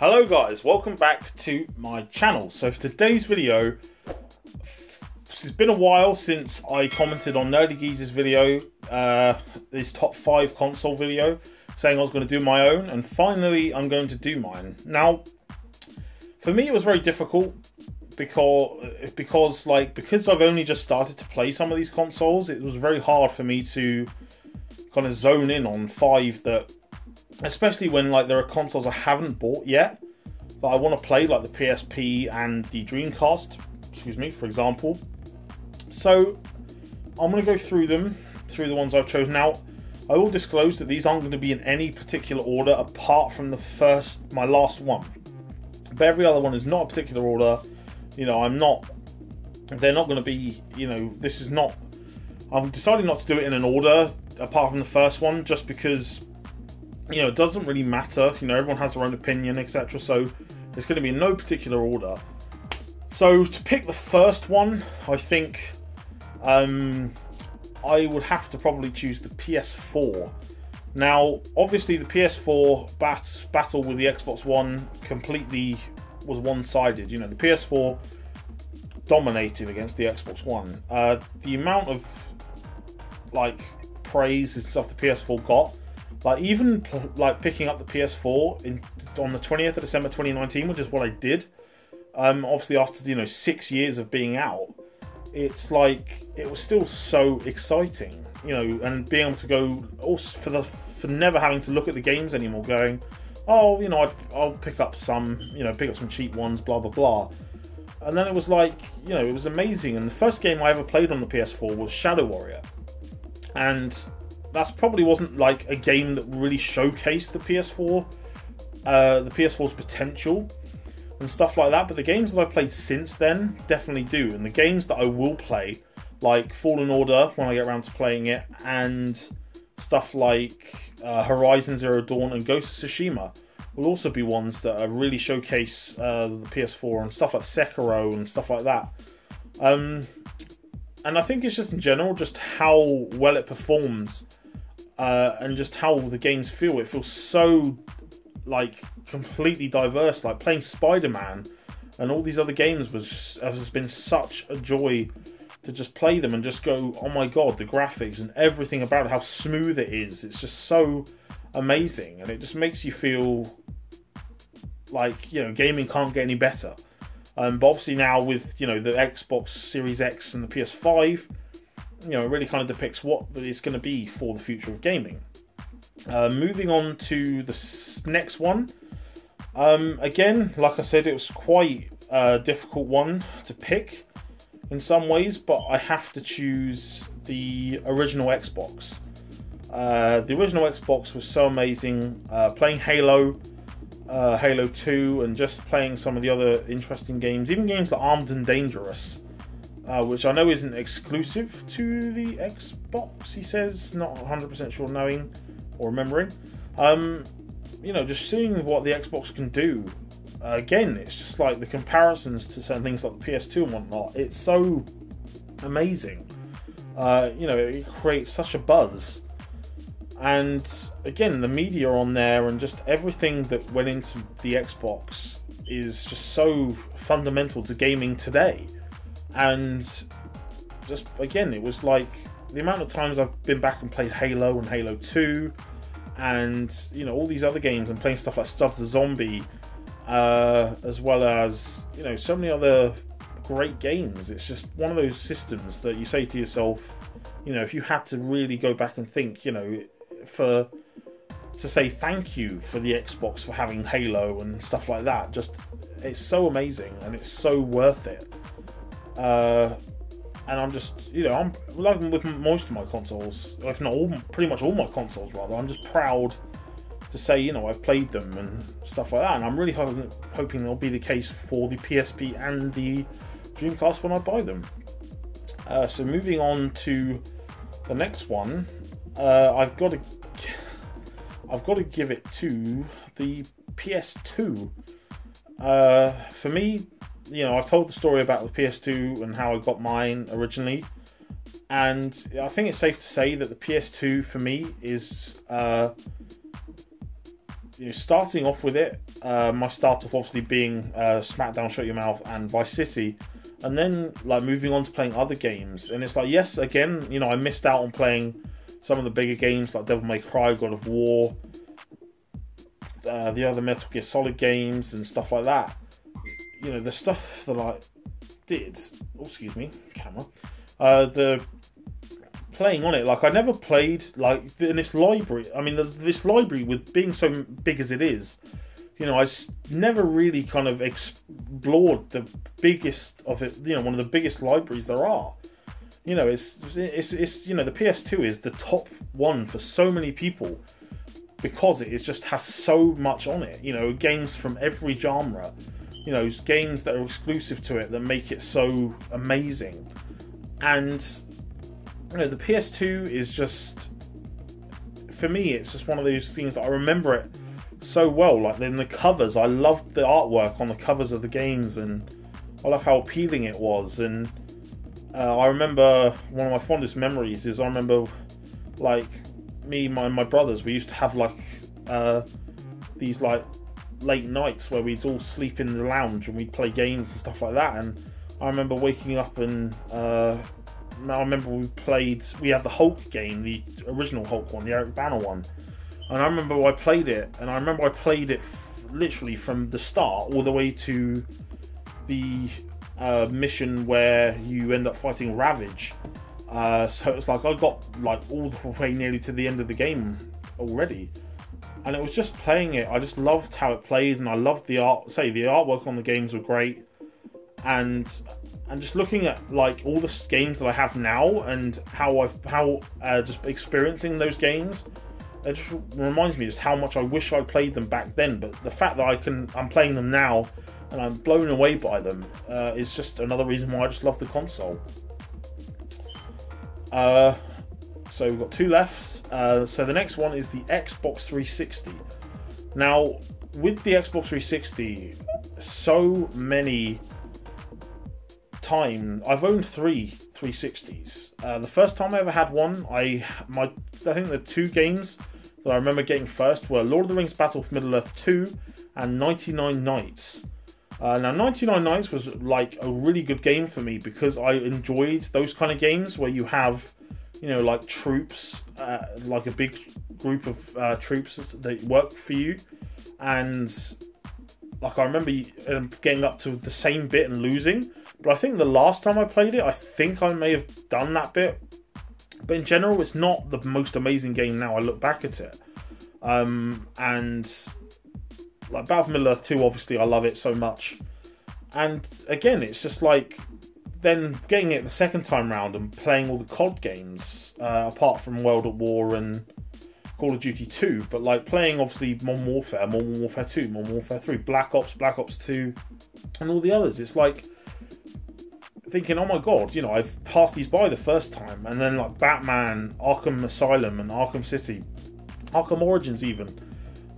Hello guys, welcome back to my channel. So for today's video, it's been a while since I commented on Nerdy Geese's video, his top 5 console video, saying I was going to do my own, and finally I'm going to do mine. Now, for me it was very difficult because I've only just started to play some of these consoles. It was very hard for me to kind of zone in on 5 that, especially when like there are consoles I haven't bought yet that I want to play, like the PSP and the Dreamcast, excuse me, for example. So I'm going to go through the ones I've chosen. Now, I will disclose that these aren't going to be in any particular order apart from the first, my last one. But every other one is not a particular order. You know, they're not going to be, you know, this is not, I'm deciding not to do it in an order apart from the first one, just because, you know, it doesn't really matter. You know, everyone has their own opinion, etc. So it's going to be in no particular order. So to pick the first one, I think I would have to probably choose the PS4. Now, obviously, the PS4 battle with the Xbox One completely was one-sided. You know, the PS4 dominated against the Xbox One. The amount of like praise and stuff the PS4 got. Like, even like picking up the PS4 on the 20th of December 2019, which is what I did, obviously after, you know, 6 years of being out, it's like, it was still so exciting, you know, and being able to go, also for never having to look at the games anymore, going, oh, you know, I'll pick up some, you know, pick up some cheap ones, blah, blah, blah. And then it was like, you know, it was amazing. And the first game I ever played on the PS4 was Shadow Warrior. And that's probably wasn't like a game that really showcased the PS4, the PS4's potential and stuff like that. But the games that I've played since then definitely do. And the games that I will play, like Fallen Order when I get around to playing it, and stuff like Horizon Zero Dawn and Ghost of Tsushima will also be ones that really showcase the PS4, and stuff like Sekiro and stuff like that. And I think it's just in general, just how well it performs. And just how the games feel. It feels so, like, completely diverse. Like, playing Spider-Man and all these other games has been such a joy to just play them and just go, oh my god, the graphics and everything about it, how smooth it is. It's just so amazing. And it just makes you feel like, you know, gaming can't get any better. But obviously now with, you know, the Xbox Series X and the PS5, you know, it really kind of depicts what it's going to be for the future of gaming. Moving on to the next one. Again, like I said, it was quite a difficult one to pick in some ways, but I have to choose the original Xbox. The original Xbox was so amazing. Playing Halo, Halo 2, and just playing some of the other interesting games, even games like Armed and Dangerous. Which I know isn't exclusive to the Xbox, he says, not 100% sure knowing or remembering. You know, just seeing what the Xbox can do. Again, it's just like the comparisons to certain things like the PS2 and whatnot. It's so amazing. You know, it creates such a buzz. And again, the media on there and just everything that went into the Xbox is just so fundamental to gaming today. And just again, it was like the amount of times I've been back and played Halo and Halo 2 and, you know, all these other games, and playing stuff like Stubbs the Zombie, as well as, you know, so many other great games. It's just one of those systems that you say to yourself, you know, if you had to really go back and think, you know, to say thank you for the Xbox for having Halo and stuff like that. Just, it's so amazing and it's so worth it. And I'm just, you know, I'm like with most of my consoles, if not all, pretty much all my consoles rather, I'm just proud to say, you know, I've played them and stuff like that. And I'm really hoping that'll be the case for the PSP and the Dreamcast when I buy them. So moving on to the next one, I've got to give it to the PS2. For me, you know, I've told the story about the PS2 and how I got mine originally, and I think it's safe to say that the PS2 for me is you know, starting off with it, my start-off obviously being Smackdown Shut Your Mouth and Vice City, and then like moving on to playing other games. And it's like, yes, again, you know, I missed out on playing some of the bigger games like Devil May Cry, God of War, the other Metal Gear Solid games and stuff like that. You know, the stuff that I did, oh, excuse me, camera, the playing on it, like I never played like in this library. I mean, this library, with being so big as it is, you know, I never really kind of explored the biggest of it, you know, one of the biggest libraries there are. You know, it's you know, the PS2 is the top one for so many people because it just has so much on it. You know, games from every genre, you know, games that are exclusive to it that make it so amazing. And you know, the PS2 is just, for me, it's just one of those things that I remember it so well. Like then the covers, I loved the artwork on the covers of the games, and I love how appealing it was. And I remember one of my fondest memories is I remember like me and my brothers, we used to have like these like late nights where we'd all sleep in the lounge and we'd play games and stuff like that. And I remember waking up and I remember we had the Hulk game, the original Hulk one, the Eric Bana one. And I remember I played it, and I remember I played it literally from the start all the way to the mission where you end up fighting Ravage. So it's like I got like all the way nearly to the end of the game already. And it was just playing it, I just loved how it played, and I loved the art. Say the artwork on the games were great. And just looking at like all the games that I have now and how just experiencing those games, it just reminds me just how much I wish I played them back then. But the fact that I'm playing them now and I'm blown away by them is just another reason why I just love the console. So we've got two left. So the next one is the Xbox 360. Now with the Xbox 360, so many times I've owned three 360s. The first time I ever had one, I think the two games that I remember getting first were Lord of the Rings Battle for Middle-Earth 2 and 99 Nights. Now 99 Nights was like a really good game for me because I enjoyed those kind of games where you have, you know, like troops, like a big group of troops that work for you. And like I remember getting up to the same bit and losing. But I think the last time I played it, I think I may have done that bit. But in general, it's not the most amazing game now I look back at it. And like Battle for Middle-Earth 2, obviously, I love it so much. And again, it's just like then getting it the second time round and playing all the COD games, apart from World at War and Call of Duty 2. But like playing, obviously, Modern Warfare, Modern Warfare 2, Modern Warfare 3, Black Ops, Black Ops 2, and all the others. It's like thinking, oh my god, you know, I've passed these by the first time. And then like Batman, Arkham Asylum and Arkham City, Arkham Origins even.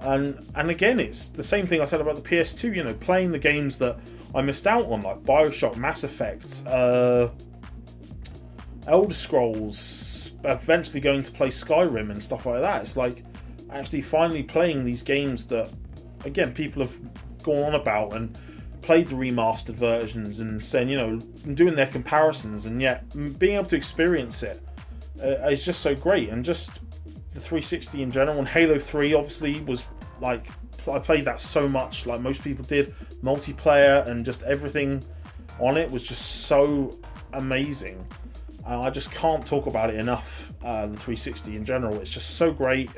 And again, it's the same thing I said about the PS2, you know, playing the games that I missed out on, like Bioshock, Mass Effect, Elder Scrolls, eventually going to play Skyrim and stuff like that. It's like actually finally playing these games that, again, people have gone on about and played the remastered versions and saying, you know, doing their comparisons, and yet being able to experience it is just so great. And just the 360 in general, and Halo 3 obviously was like, I played that so much, like most people did, multiplayer, and just everything on it was just so amazing. I just can't talk about it enough. The 360 in general, it's just so great.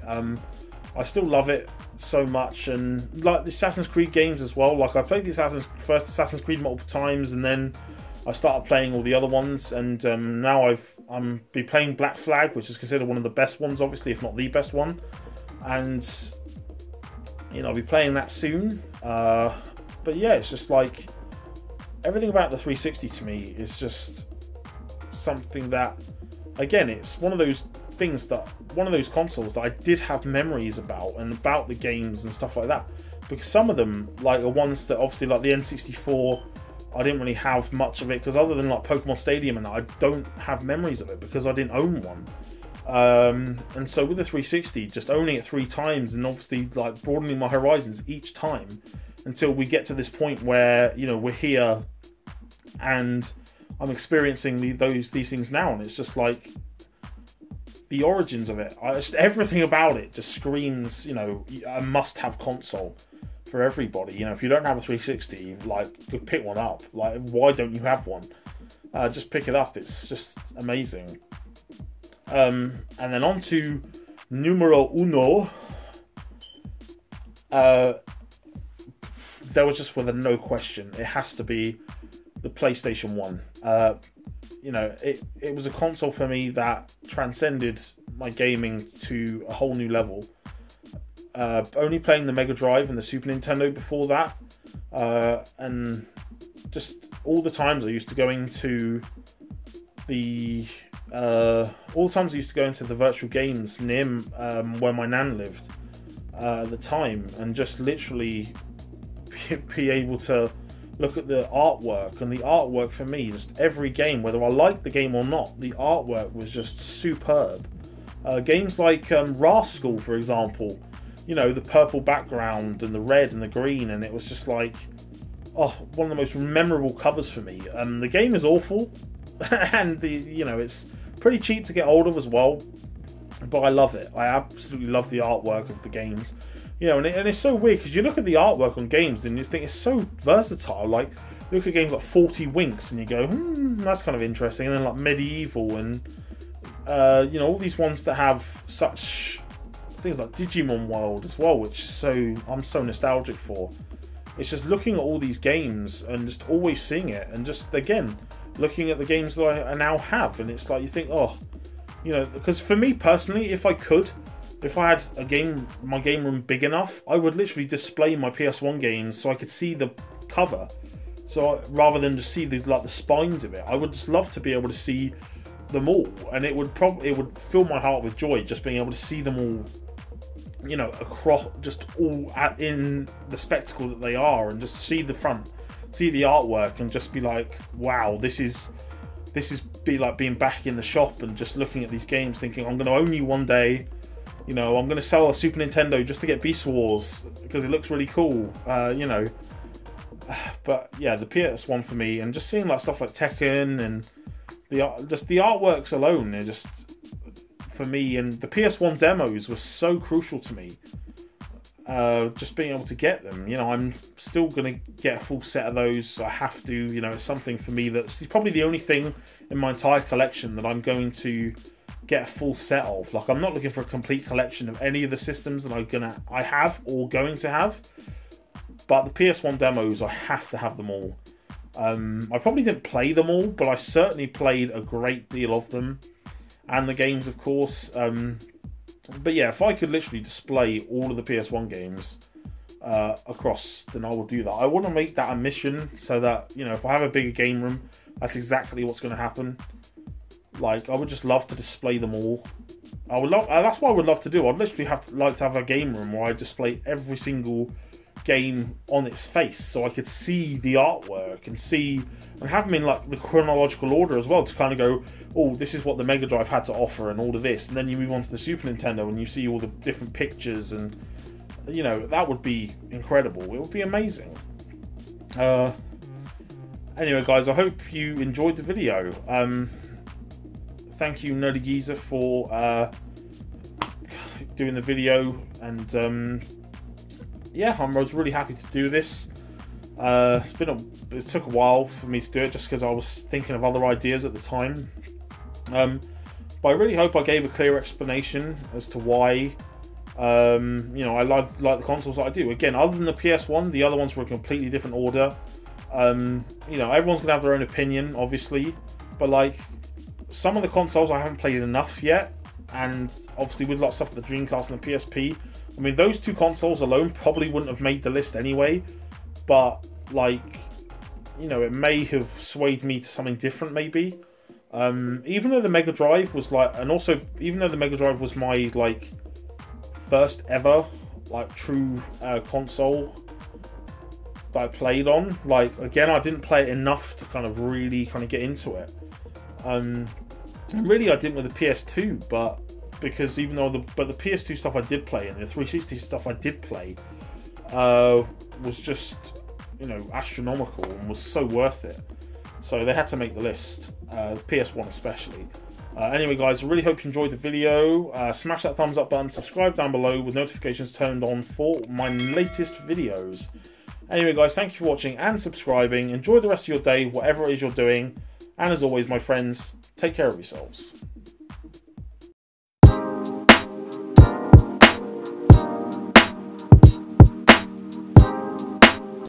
I still love it so much. And like the Assassin's Creed games as well, like I played the first Assassin's Creed multiple times, and then I started playing all the other ones. And now I'm been playing Black Flag, which is considered one of the best ones, obviously, if not the best one. And you know, I'll be playing that soon. But yeah, it's just like everything about the 360 to me is just something that, again, it's one of those things that, one of those consoles that I did have memories about, and about the games and stuff like that, because some of them like are ones that obviously like the N64, I didn't really have much of it, because other than like Pokemon Stadium and that, I don't have memories of it because I didn't own one. And so with the 360, just owning it 3 times and obviously like broadening my horizons each time until we get to this point where, you know, we're here and I'm experiencing these things now, and it's just like the origins of it. Everything about it just screams, you know, a must-have console for everybody. You know, if you don't have a 360, like, pick one up. Like, why don't you have one? Just pick it up. It's just amazing. And then on to numero uno. There was just, with a no question, it has to be the PlayStation 1. You know, it was a console for me that transcended my gaming to a whole new level. Only playing the Mega Drive and the Super Nintendo before that, and just all the times I used to go into the virtual games near where my nan lived at the time, and just literally be able to look at the artwork. And the artwork for me, just every game, whether I liked the game or not, the artwork was just superb. Games like Rascal, for example, you know, the purple background and the red and the green, and it was just like, oh, one of the most memorable covers for me. The game is awful, and you know, it's pretty cheap to get hold of as well, but I love it. I absolutely love the artwork of the games. You know, and it's so weird because you look at the artwork on games and you think it's so versatile. Like, you look at games like 40 Winks and you go, that's kind of interesting. And then like Medieval and, you know, all these ones that have such things like Digimon World as well, which is I'm so nostalgic for. It's just looking at all these games and just always seeing it, and just, again, looking at the games that I now have. And it's like, you think, oh, you know, because for me personally, if I had my game room big enough, I would literally display my PS1 games so I could see the cover. So rather than just see the spines of it, I would just love to be able to see them all, and it would fill my heart with joy just being able to see them all. You know, across, just all in the spectacle that they are, and just see the front, see the artwork, and just be like, wow, this is be like being back in the shop and just looking at these games, thinking, I'm going to own you one day. You know, I'm going to sell a Super Nintendo just to get Beast Wars because it looks really cool, you know. But yeah, the PS1 for me, and just seeing like stuff like Tekken and the artworks alone, they're just, for me, and the PS1 demos were so crucial to me. Just being able to get them, you know, I'm still going to get a full set of those. I have to, you know, it's something for me that's probably the only thing in my entire collection that I'm going to get a full set of. Like, I'm not looking for a complete collection of any of the systems that I have or going to have, but the PS1 demos, I have to have them all. I probably didn't play them all, but I certainly played a great deal of them, and the games, of course. But yeah, if I could literally display all of the PS1 games across, then I will do that. I want to make that a mission so that, you know, if I have a bigger game room, that's exactly what's going to happen. Like, I would just love to display them all. I would love, that's what I would love to do. I'd literally like to have a game room where I display every single game on its face, so I could see the artwork and see, and have them in like the chronological order as well, to kind of go, oh, this is what the Mega Drive had to offer and all of this, and then you move on to the Super Nintendo and you see all the different pictures, and you know, that would be incredible. It would be amazing. Anyway, guys, I hope you enjoyed the video. Thank you, Nerdy Geese, for doing the video, and yeah, I was really happy to do this. It took a while for me to do it, just because I was thinking of other ideas at the time. But I really hope I gave a clear explanation as to why, you know, I like the consoles that I do. Again, other than the PS1, the other ones were a completely different order. You know, everyone's gonna have their own opinion, obviously, but like, some of the consoles I haven't played enough yet, and obviously with lots of stuff, the Dreamcast and the PSP, I mean, those 2 consoles alone probably wouldn't have made the list anyway, but like, you know, it may have swayed me to something different maybe. Even though the Mega Drive was like, and also even though the Mega Drive was my like first ever like true console that I played on, like, again, I didn't play it enough to kind of really kind of get into it. And really I didn't with the PS2, but because even though the PS2 stuff I did play and the 360 stuff I did play was just, you know, astronomical and was so worth it. So they had to make the list, PS1 especially. Anyway guys, I really hope you enjoyed the video. Smash that thumbs up button, subscribe down below with notifications turned on for my latest videos. Anyway guys, thank you for watching and subscribing. Enjoy the rest of your day, whatever it is you're doing. And as always my friends, take care of yourselves.